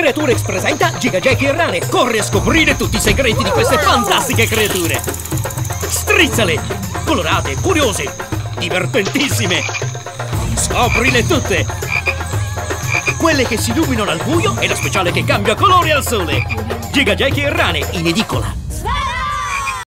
KreatureX presenta Giga Geki e Rane. Corri a scoprire tutti i segreti di queste fantastiche creature. Strizzale! Colorate, curiose, divertentissime. Scoprile tutte. Quelle che si illuminano al buio e la speciale che cambia colore al sole. Giga Geki e Rane in edicola.